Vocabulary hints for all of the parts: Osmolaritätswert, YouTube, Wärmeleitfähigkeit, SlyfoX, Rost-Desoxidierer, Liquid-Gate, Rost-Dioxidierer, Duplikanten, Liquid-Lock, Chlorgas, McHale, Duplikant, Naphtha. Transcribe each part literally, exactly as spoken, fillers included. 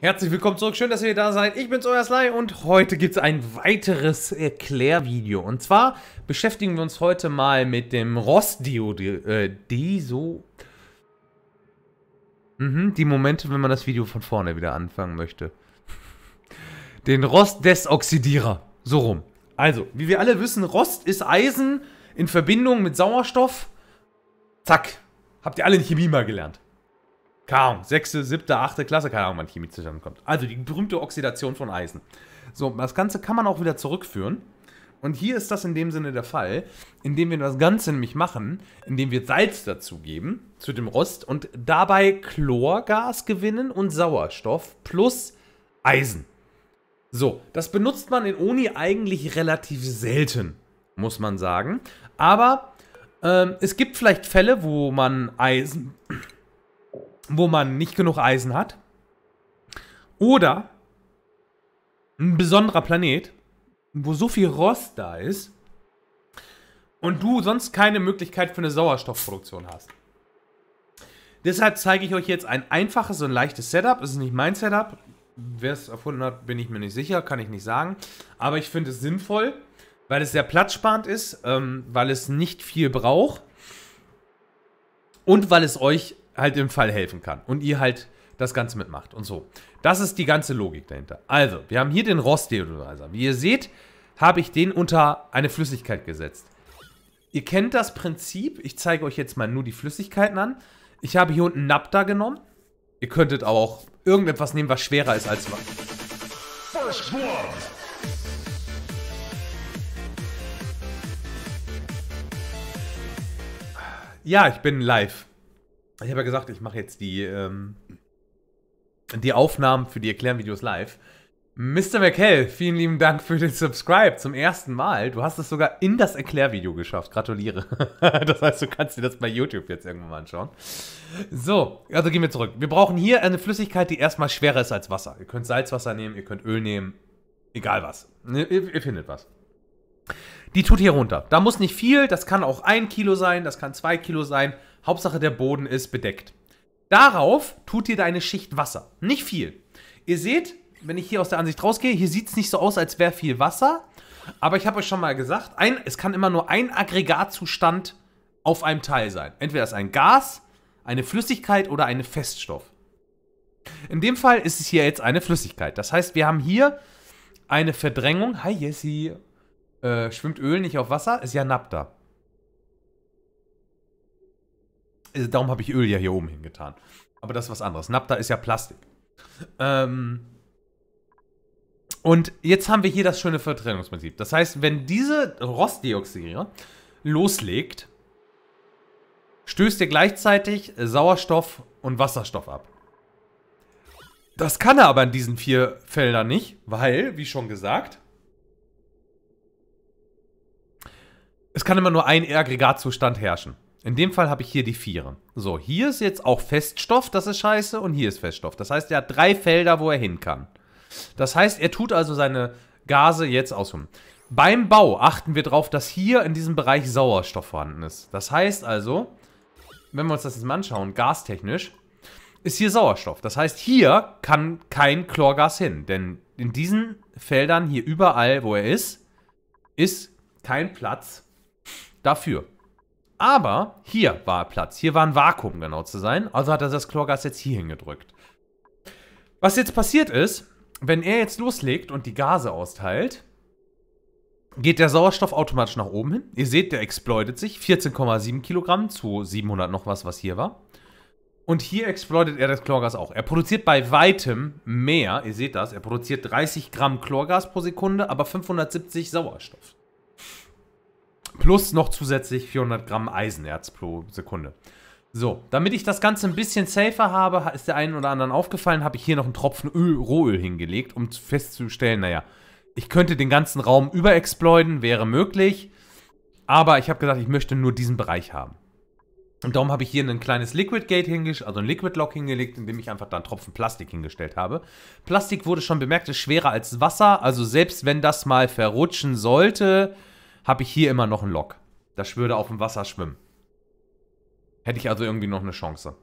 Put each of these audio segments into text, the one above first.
Herzlich willkommen zurück, schön, dass ihr da seid. Ich bin's, euer Sly, und heute gibt es ein weiteres Erklärvideo. Und zwar beschäftigen wir uns heute mal mit dem Rost-Dioxidierer. Mhm, die Momente, wenn man das Video von vorne wieder anfangen möchte. Den Rost-Desoxidierer. So rum. Also, wie wir alle wissen, Rost ist Eisen in Verbindung mit Sauerstoff. Zack. Habt ihr alle in Chemie mal gelernt. Keine Ahnung, sechste, siebte, achte Klasse, keine Ahnung, wann Chemie zusammenkommt. Also die berühmte Oxidation von Eisen. So, das Ganze kann man auch wieder zurückführen. Und hier ist das in dem Sinne der Fall, indem wir das Ganze nämlich machen, indem wir Salz dazugeben, zu dem Rost, und dabei Chlorgas gewinnen und Sauerstoff plus Eisen. So, das benutzt man in Uni eigentlich relativ selten, muss man sagen. Aber ähm, es gibt vielleicht Fälle, wo man Eisen... wo man nicht genug Eisen hat oder ein besonderer Planet, wo so viel Rost da ist und du sonst keine Möglichkeit für eine Sauerstoffproduktion hast. Deshalb zeige ich euch jetzt ein einfaches und leichtes Setup. Es ist nicht mein Setup. Wer es erfunden hat, bin ich mir nicht sicher, kann ich nicht sagen. Aber ich finde es sinnvoll, weil es sehr platzsparend ist, ähm, weil es nicht viel braucht und weil es euch halt im Fall helfen kann und ihr halt das Ganze mitmacht und so. Das ist die ganze Logik dahinter. Also, wir haben hier den Rost-Deodorizer. Wie ihr seht, habe ich den unter eine Flüssigkeit gesetzt. Ihr kennt das Prinzip. Ich zeige euch jetzt mal nur die Flüssigkeiten an. Ich habe hier unten Naphtha genommen. Ihr könntet aber auch irgendetwas nehmen, was schwerer ist als was. Ja, ich bin live. Ich habe ja gesagt, ich mache jetzt die, ähm, die Aufnahmen für die Erklärvideos live. Mister McHale, vielen lieben Dank für den Subscribe zum ersten Mal. Du hast es sogar in das Erklärvideo geschafft. Gratuliere. Das heißt, du kannst dir das bei YouTube jetzt irgendwann mal anschauen. So, also gehen wir zurück. Wir brauchen hier eine Flüssigkeit, die erstmal schwerer ist als Wasser. Ihr könnt Salzwasser nehmen, ihr könnt Öl nehmen. Egal was. Ihr, ihr findet was. Die tut hier runter. Da muss nicht viel. Das kann auch ein Kilo sein, das kann zwei Kilo sein. Hauptsache, der Boden ist bedeckt. Darauf tut ihr da eine Schicht Wasser. Nicht viel. Ihr seht, wenn ich hier aus der Ansicht rausgehe, hier sieht es nicht so aus, als wäre viel Wasser. Aber ich habe euch schon mal gesagt, ein, es kann immer nur ein Aggregatzustand auf einem Teil sein. Entweder ist ein Gas, eine Flüssigkeit oder ein Feststoff. In dem Fall ist es hier jetzt eine Flüssigkeit. Das heißt, wir haben hier eine Verdrängung. Hi Jessie. Äh, schwimmt Öl nicht auf Wasser? Ist ja Naphtha. Darum habe ich Öl ja hier oben hingetan. Aber das ist was anderes. Naphtha ist ja Plastik. Ähm Und jetzt haben wir hier das schöne Vertrennungsprinzip. Das heißt, wenn diese Rost-Deoxidierer loslegt, stößt ihr gleichzeitig Sauerstoff und Wasserstoff ab. Das kann er aber in diesen vier Feldern nicht, weil, wie schon gesagt, es kann immer nur ein Aggregatzustand herrschen. In dem Fall habe ich hier die Vieren. So, hier ist jetzt auch Feststoff, das ist scheiße, und hier ist Feststoff. Das heißt, er hat drei Felder, wo er hin kann. Das heißt, er tut also seine Gase jetzt ausholen. Beim Bau achten wir darauf, dass hier in diesem Bereich Sauerstoff vorhanden ist. Das heißt also, wenn wir uns das jetzt mal anschauen, gastechnisch, ist hier Sauerstoff. Das heißt, hier kann kein Chlorgas hin, denn in diesen Feldern hier überall, wo er ist, ist kein Platz dafür. Aber hier war Platz. Hier war ein Vakuum, genau zu sein. Also hat er das Chlorgas jetzt hier hingedrückt. Was jetzt passiert ist, wenn er jetzt loslegt und die Gase austeilt, geht der Sauerstoff automatisch nach oben hin. Ihr seht, der exploitet sich. vierzehn Komma sieben Kilogramm zu siebenhundert noch was, was hier war. Und hier exploitet er das Chlorgas auch. Er produziert bei weitem mehr. Ihr seht das. Er produziert dreißig Gramm Chlorgas pro Sekunde, aber fünfhundertsiebzig Sauerstoff. Plus noch zusätzlich vierhundert Gramm Eisenerz pro Sekunde. So, damit ich das Ganze ein bisschen safer habe, ist der einen oder anderen aufgefallen, habe ich hier noch einen Tropfen Öl, Rohöl hingelegt, um festzustellen, naja, ich könnte den ganzen Raum überexploiten, wäre möglich, aber ich habe gedacht, ich möchte nur diesen Bereich haben. Und darum habe ich hier ein kleines Liquid-Gate hingelegt, also ein Liquid-Lock hingelegt, indem ich einfach da einen Tropfen Plastik hingestellt habe. Plastik wurde schon bemerkt, ist schwerer als Wasser, also selbst wenn das mal verrutschen sollte, habe ich hier immer noch einen Lock. Das würde auf dem Wasser schwimmen. Hätte ich also irgendwie noch eine Chance.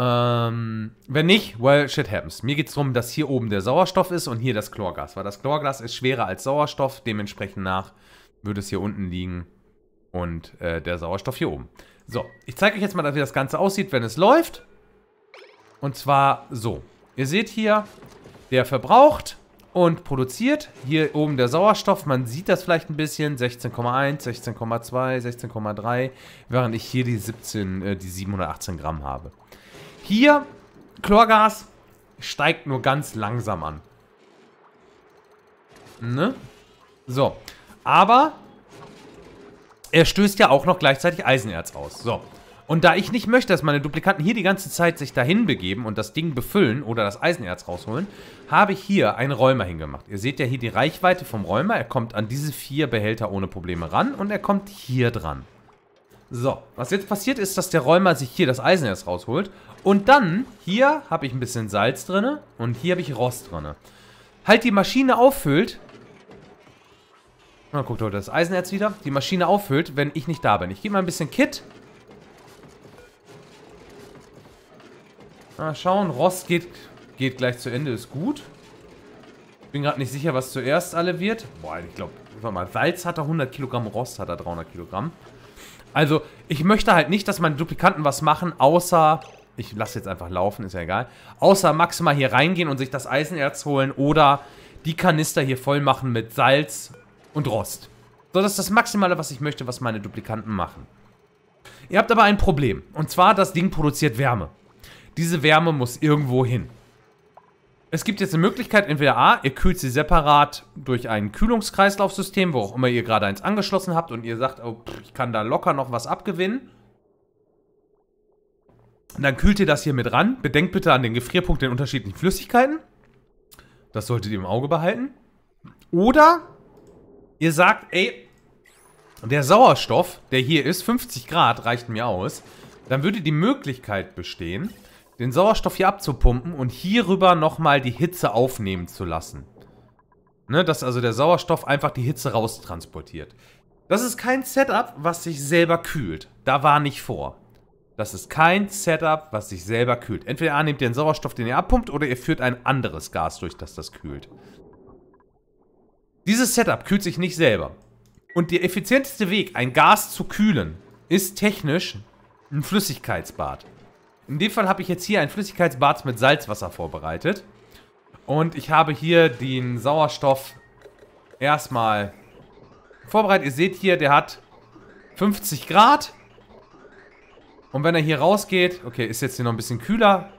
Ähm, wenn nicht, well, shit happens. Mir geht es darum, dass hier oben der Sauerstoff ist und hier das Chlorgas. Weil das Chlorgas ist schwerer als Sauerstoff. Dementsprechend nach würde es hier unten liegen und äh, der Sauerstoff hier oben. So, ich zeige euch jetzt mal, wie das Ganze aussieht, wenn es läuft. Und zwar so. Ihr seht hier, der verbraucht und produziert. Hier oben der Sauerstoff, man sieht das vielleicht ein bisschen. sechzehn Komma eins, sechzehn Komma zwei, sechzehn Komma drei, während ich hier die siebzehn, äh, die siebenhundertachtzehn Gramm habe. Hier, Chlorgas steigt nur ganz langsam an. Ne? So. Aber er stößt ja auch noch gleichzeitig Eisenerz aus. So. Und da ich nicht möchte, dass meine Duplikanten hier die ganze Zeit sich dahin begeben und das Ding befüllen oder das Eisenerz rausholen, habe ich hier einen Räumer hingemacht. Ihr seht ja hier die Reichweite vom Räumer. Er kommt an diese vier Behälter ohne Probleme ran und er kommt hier dran. So, was jetzt passiert ist, dass der Räumer sich hier das Eisenerz rausholt. Und dann, hier habe ich ein bisschen Salz drin und hier habe ich Rost drin. Halt die Maschine auffüllt. Na, guckt heute das Eisenerz wieder. Die Maschine auffüllt, wenn ich nicht da bin. Ich gebe mal ein bisschen Kit. Na, schauen. Rost geht, geht gleich zu Ende. Ist gut. Ich bin gerade nicht sicher, was zuerst alle wird. Boah, ich glaube, Salz hat er hundert Kilogramm, Rost hat er dreihundert Kilogramm. Also, ich möchte halt nicht, dass meine Duplikanten was machen, außer... Ich lasse jetzt einfach laufen, ist ja egal. Außer maximal hier reingehen und sich das Eisenerz holen oder die Kanister hier voll machen mit Salz und Rost. So, das ist das Maximale, was ich möchte, was meine Duplikanten machen. Ihr habt aber ein Problem. Und zwar, das Ding produziert Wärme. Diese Wärme muss irgendwo hin. Es gibt jetzt eine Möglichkeit, entweder A, ihr kühlt sie separat durch ein Kühlungskreislaufsystem, wo auch immer ihr gerade eins angeschlossen habt und ihr sagt, oh, ich kann da locker noch was abgewinnen. Und dann kühlt ihr das hier mit ran. Bedenkt bitte an den Gefrierpunkt in unterschiedlichen Flüssigkeiten. Das solltet ihr im Auge behalten. Oder ihr sagt, ey, der Sauerstoff, der hier ist, fünfzig Grad reicht mir aus. Dann würde die Möglichkeit bestehen, den Sauerstoff hier abzupumpen und hierüber nochmal die Hitze aufnehmen zu lassen. Ne, dass also der Sauerstoff einfach die Hitze raustransportiert. Das ist kein Setup, was sich selber kühlt. Da war nicht vor. Das ist kein Setup, was sich selber kühlt. Entweder A, nehmt ihr den Sauerstoff, den ihr abpumpt, oder ihr führt ein anderes Gas durch, das das kühlt. Dieses Setup kühlt sich nicht selber. Und der effizienteste Weg, ein Gas zu kühlen, ist technisch ein Flüssigkeitsbad. In dem Fall habe ich jetzt hier ein Flüssigkeitsbad mit Salzwasser vorbereitet. Und ich habe hier den Sauerstoff erstmal vorbereitet. Ihr seht hier, der hat fünfzig Grad. Und wenn er hier rausgeht, okay, ist jetzt hier noch ein bisschen kühler,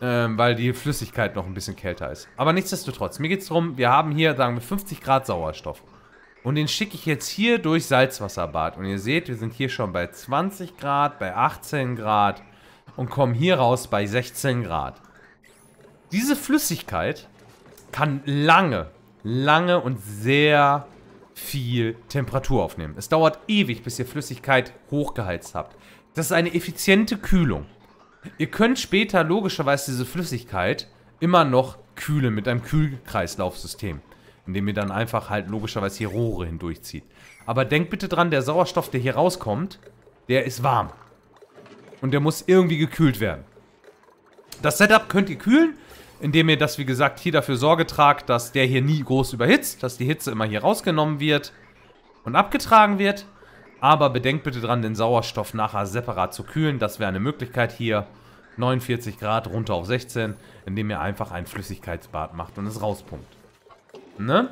ähm, weil die Flüssigkeit noch ein bisschen kälter ist. Aber nichtsdestotrotz, mir geht es darum, wir haben hier, sagen wir, fünfzig Grad Sauerstoff. Und den schicke ich jetzt hier durch Salzwasserbad. Und ihr seht, wir sind hier schon bei zwanzig Grad, bei achtzehn Grad und kommen hier raus bei sechzehn Grad. Diese Flüssigkeit kann lange, lange und sehr viel Temperatur aufnehmen. Es dauert ewig, bis ihr Flüssigkeit hochgeheizt habt. Das ist eine effiziente Kühlung. Ihr könnt später logischerweise diese Flüssigkeit immer noch kühlen mit einem Kühlkreislaufsystem, indem ihr dann einfach halt logischerweise hier Rohre hindurchzieht. Aber denkt bitte dran, der Sauerstoff, der hier rauskommt, der ist warm. Und der muss irgendwie gekühlt werden. Das Setup könnt ihr kühlen, indem ihr das, wie gesagt, hier dafür Sorge tragt, dass der hier nie groß überhitzt, dass die Hitze immer hier rausgenommen wird und abgetragen wird. Aber bedenkt bitte dran, den Sauerstoff nachher separat zu kühlen. Das wäre eine Möglichkeit hier. neunundvierzig Grad runter auf sechzehn, indem ihr einfach ein Flüssigkeitsbad macht und es rauspumpt. Ne?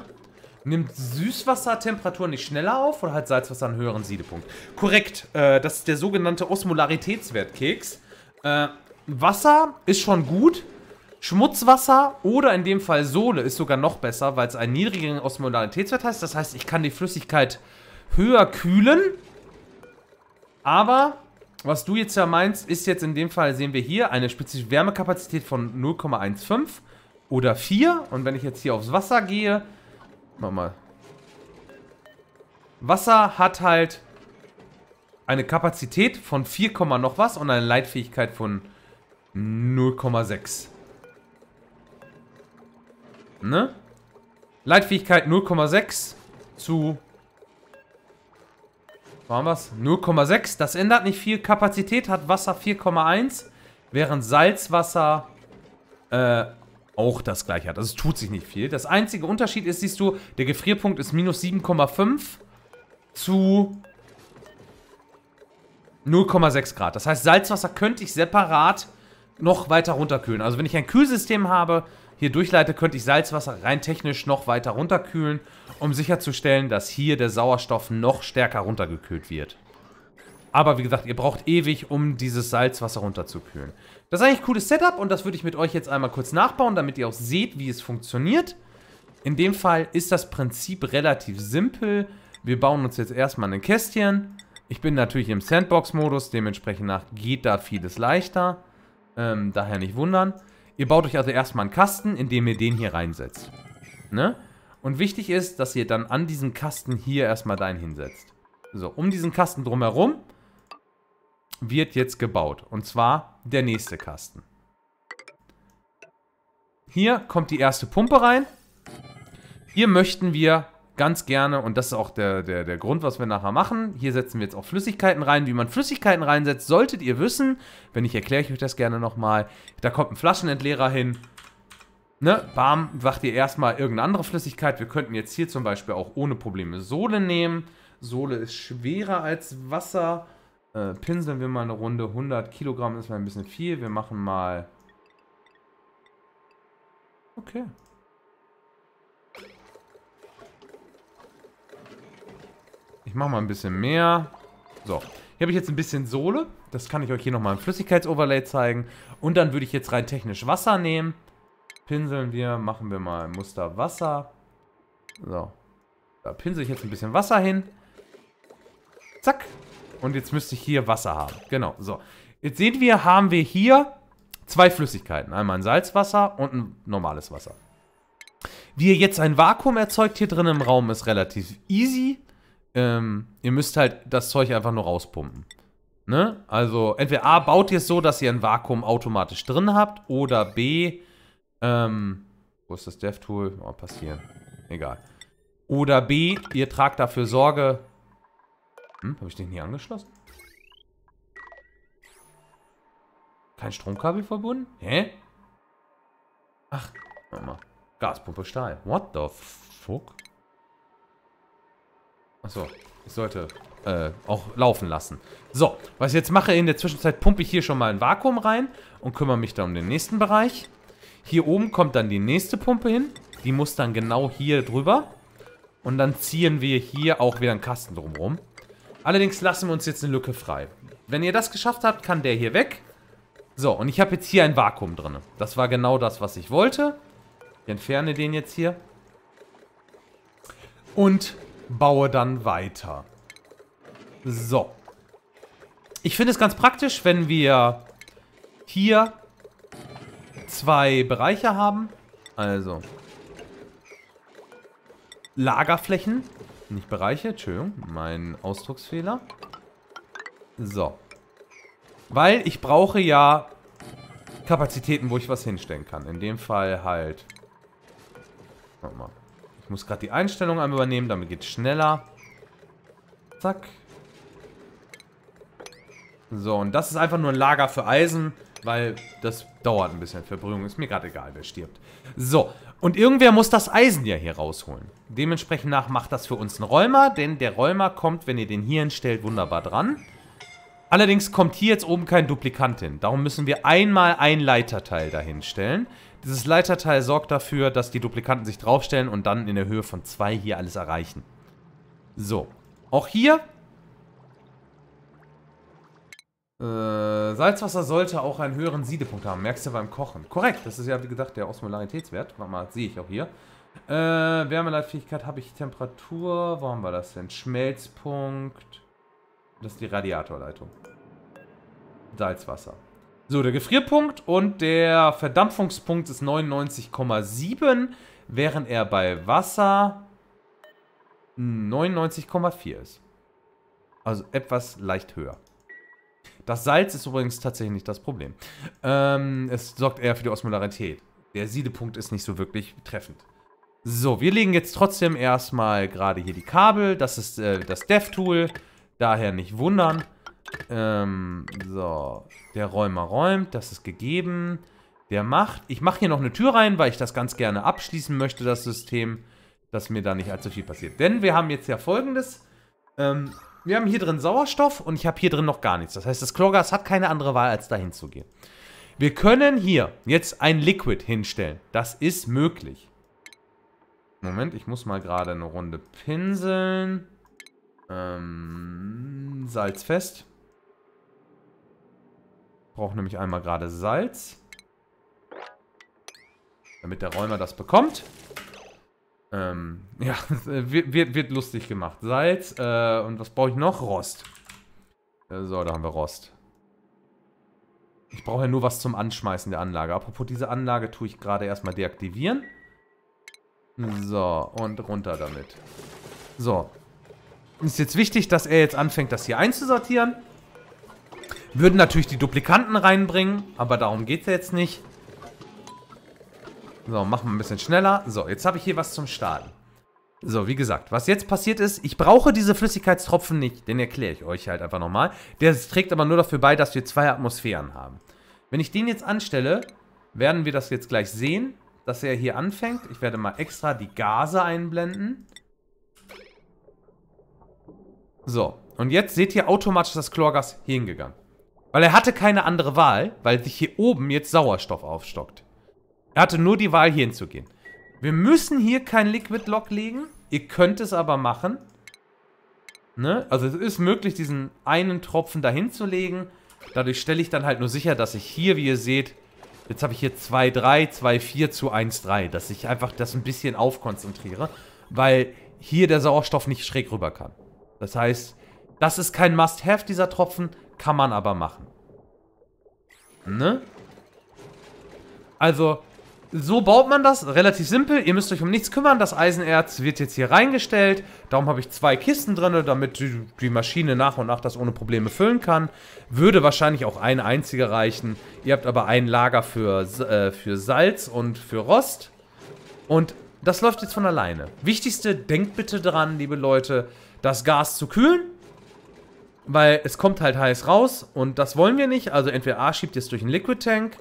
Nimmt Süßwassertemperatur nicht schneller auf oder hat Salzwasser einen höheren Siedepunkt? Korrekt, äh, das ist der sogenannte Osmolaritätswertkeks. Äh, Wasser ist schon gut, Schmutzwasser oder in dem Fall Sole ist sogar noch besser, weil es einen niedrigeren Osmolaritätswert heißt. Das heißt, ich kann die Flüssigkeit höher kühlen, aber... Was du jetzt ja meinst, ist jetzt in dem Fall, sehen wir hier, eine spezifische Wärmekapazität von null Komma fünfzehn oder vier. Und wenn ich jetzt hier aufs Wasser gehe, mach mal. Wasser hat halt eine Kapazität von vier, noch was und eine Leitfähigkeit von null Komma sechs. Ne? Leitfähigkeit null Komma sechs zu... Wo haben wir es? null Komma sechs, das ändert nicht viel. Kapazität hat Wasser vier Komma eins, während Salzwasser äh, auch das gleiche hat. Also es tut sich nicht viel. Das einzige Unterschied ist, siehst du, der Gefrierpunkt ist minus sieben Komma fünf zu null Komma sechs Grad. Das heißt, Salzwasser könnte ich separat noch weiter runterkühlen. Also wenn ich ein Kühlsystem habe, hier durchleite, könnte ich Salzwasser rein technisch noch weiter runterkühlen, um sicherzustellen, dass hier der Sauerstoff noch stärker runtergekühlt wird. Aber wie gesagt, ihr braucht ewig, um dieses Salzwasser runterzukühlen. Das ist eigentlich ein cooles Setup und das würde ich mit euch jetzt einmal kurz nachbauen, damit ihr auch seht, wie es funktioniert. In dem Fall ist das Prinzip relativ simpel. Wir bauen uns jetzt erstmal ein Kästchen. Ich bin natürlich im Sandbox-Modus, dementsprechend nach geht da vieles leichter. Ähm, daher nicht wundern. Ihr baut euch also erstmal einen Kasten, indem ihr den hier reinsetzt. Ne? Und wichtig ist, dass ihr dann an diesen Kasten hier erstmal dahin hinsetzt. So, um diesen Kasten drumherum wird jetzt gebaut. Und zwar der nächste Kasten. Hier kommt die erste Pumpe rein. Hier möchten wir ganz gerne, und das ist auch der, der, der Grund, was wir nachher machen, hier setzen wir jetzt auch Flüssigkeiten rein. Wie man Flüssigkeiten reinsetzt, solltet ihr wissen. Wenn nicht, erkläre ich euch das gerne nochmal. Da kommt ein Flaschenentleerer hin. Ne? Bam, macht ihr erstmal irgendeine andere Flüssigkeit. Wir könnten jetzt hier zum Beispiel auch ohne Probleme Sole nehmen. Sole ist schwerer als Wasser. Äh, pinseln wir mal eine Runde. hundert Kilogramm ist mal ein bisschen viel. Wir machen mal... Okay. Ich mache mal ein bisschen mehr. So, hier habe ich jetzt ein bisschen Sole. Das kann ich euch hier nochmal im Flüssigkeitsoverlay zeigen. Und dann würde ich jetzt rein technisch Wasser nehmen. Pinseln wir, machen wir mal ein Muster Wasser. So, da pinsel ich jetzt ein bisschen Wasser hin. Zack. Und jetzt müsste ich hier Wasser haben. Genau, so. Jetzt sehen wir, haben wir hier zwei Flüssigkeiten. Einmal ein Salzwasser und ein normales Wasser. Wie ihr jetzt ein Vakuum erzeugt hier drin im Raum, ist relativ easy. Ähm, ihr müsst halt das Zeug einfach nur rauspumpen. Ne? Also entweder A, baut ihr es so, dass ihr ein Vakuum automatisch drin habt, oder B, ähm, wo ist das Dev-Tool? Oh, passieren. Egal. Oder B, ihr tragt dafür Sorge. Hm, habe ich den hier angeschlossen? Kein Stromkabel verbunden? Hä? Ach, warte mal. Gaspumpe Stahl. What the fuck? Achso, ich sollte äh, auch laufen lassen. So, was ich jetzt mache, in der Zwischenzeit pumpe ich hier schon mal ein Vakuum rein und kümmere mich dann um den nächsten Bereich. Hier oben kommt dann die nächste Pumpe hin. Die muss dann genau hier drüber. Und dann ziehen wir hier auch wieder einen Kasten drumherum. Allerdings lassen wir uns jetzt eine Lücke frei. Wenn ihr das geschafft habt, kann der hier weg. So, und ich habe jetzt hier ein Vakuum drin. Das war genau das, was ich wollte. Ich entferne den jetzt hier. Und baue dann weiter. So. Ich finde es ganz praktisch, wenn wir hier zwei Bereiche haben. Also Lagerflächen, nicht Bereiche, Entschuldigung, mein Ausdrucksfehler. So. Weil ich brauche ja Kapazitäten, wo ich was hinstellen kann. In dem Fall halt... Warte mal. Ich muss gerade die Einstellung einmal übernehmen, damit geht es schneller. Zack. So, und das ist einfach nur ein Lager für Eisen, weil das dauert ein bisschen. Verbrühung ist mir gerade egal, wer stirbt. So, und irgendwer muss das Eisen ja hier rausholen. Dementsprechend nach macht das für uns ein Räumer, denn der Räumer kommt, wenn ihr den hier hinstellt, wunderbar dran. Allerdings kommt hier jetzt oben kein Duplikant hin. Darum müssen wir einmal ein Leiterteil dahin stellen. Dieses Leiterteil sorgt dafür, dass die Duplikanten sich draufstellen und dann in der Höhe von zwei hier alles erreichen. So, auch hier. Äh, Salzwasser sollte auch einen höheren Siedepunkt haben. Merkst du beim Kochen. Korrekt, das ist ja wie gesagt der Osmolaritätswert. Warte mal, sehe ich auch hier. Äh, Wärmeleitfähigkeit habe ich Temperatur. Wo haben wir das denn? Schmelzpunkt. Das ist die Radiatorleitung. Salzwasser. So, der Gefrierpunkt und der Verdampfungspunkt ist neunundneunzig Komma sieben, während er bei Wasser neunundneunzig Komma vier ist. Also etwas leicht höher. Das Salz ist übrigens tatsächlich nicht das Problem. Ähm, es sorgt eher für die Osmolarität. Der Siedepunkt ist nicht so wirklich treffend. So, wir legen jetzt trotzdem erstmal gerade hier die Kabel. Das ist äh, das Dev-Tool. Daher nicht wundern. Ähm, so. Der Räumer räumt, das ist gegeben. Der macht. Ich mache hier noch eine Tür rein, weil ich das ganz gerne abschließen möchte, das System, dass mir da nicht allzu viel passiert. Denn wir haben jetzt ja Folgendes. Ähm, wir haben hier drin Sauerstoff und ich habe hier drin noch gar nichts. Das heißt, das Chlorgas hat keine andere Wahl, als dahin zu gehen. Wir können hier jetzt ein Liquid hinstellen. Das ist möglich. Moment, ich muss mal gerade eine Runde pinseln. Ähm, salzfest. Ich brauche nämlich einmal gerade Salz. Damit der Räumer das bekommt. Ähm, ja, wird, wird, wird lustig gemacht. Salz, äh, und was brauche ich noch? Rost. Äh, so, da haben wir Rost. Ich brauche ja nur was zum Anschmeißen der Anlage. Apropos, diese Anlage tue ich gerade erstmal deaktivieren. So, und runter damit. So. Ist jetzt wichtig, dass er jetzt anfängt, das hier einzusortieren. Würden natürlich die Duplikanten reinbringen, aber darum geht es ja jetzt nicht. So, machen wir ein bisschen schneller. So, jetzt habe ich hier was zum Starten. So, wie gesagt, was jetzt passiert ist, ich brauche diese Flüssigkeitstropfen nicht. Den erkläre ich euch halt einfach nochmal. Der trägt aber nur dafür bei, dass wir zwei Atmosphären haben. Wenn ich den jetzt anstelle, werden wir das jetzt gleich sehen, dass er hier anfängt. Ich werde mal extra die Gase einblenden. So, und jetzt seht ihr automatisch das Chlorgas hier hingegangen. Weil er hatte keine andere Wahl, weil sich hier oben jetzt Sauerstoff aufstockt. Er hatte nur die Wahl, hier hinzugehen. Wir müssen hier kein Liquid-Lock legen. Ihr könnt es aber machen. Ne? Also es ist möglich, diesen einen Tropfen dahin zu legen. Dadurch stelle ich dann halt nur sicher, dass ich hier, wie ihr seht, jetzt habe ich hier zwei Komma drei, zwei Komma vier zu eins Komma drei, dass ich einfach das ein bisschen aufkonzentriere, weil hier der Sauerstoff nicht schräg rüber kann. Das heißt, das ist kein Must-Have, dieser Tropfen, kann man aber machen. Ne? Also... so baut man das, relativ simpel, ihr müsst euch um nichts kümmern, das Eisenerz wird jetzt hier reingestellt, darum habe ich zwei Kisten drin, damit die, die Maschine nach und nach das ohne Probleme füllen kann, würde wahrscheinlich auch eine einzige reichen, ihr habt aber ein Lager für, äh, für Salz und für Rost und das läuft jetzt von alleine. Wichtigste, denkt bitte dran, liebe Leute, das Gas zu kühlen, weil es kommt halt heiß raus und das wollen wir nicht, also entweder A schiebt ihr es durch einen Liquid Tank.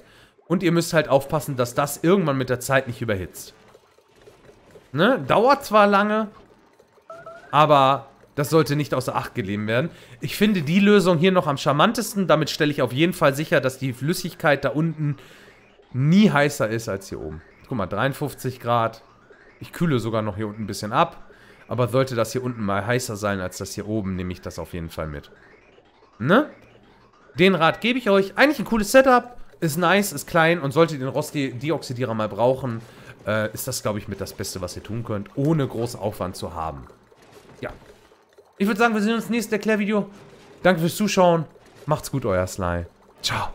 Und ihr müsst halt aufpassen, dass das irgendwann mit der Zeit nicht überhitzt. Ne? Dauert zwar lange, aber das sollte nicht außer Acht gelassen werden. Ich finde die Lösung hier noch am charmantesten. Damit stelle ich auf jeden Fall sicher, dass die Flüssigkeit da unten nie heißer ist als hier oben. Guck mal, dreiundfünfzig Grad. Ich kühle sogar noch hier unten ein bisschen ab. Aber sollte das hier unten mal heißer sein als das hier oben, nehme ich das auf jeden Fall mit. Ne? Den Rat gebe ich euch. Eigentlich ein cooles Setup. Ist nice, ist klein und solltet ihr den Rost-Dioxidierer mal brauchen, äh, ist das, glaube ich, mit das Beste, was ihr tun könnt, ohne großen Aufwand zu haben. Ja. Ich würde sagen, wir sehen uns im nächsten Erklärvideo. Danke fürs Zuschauen. Macht's gut, euer Sly. Ciao.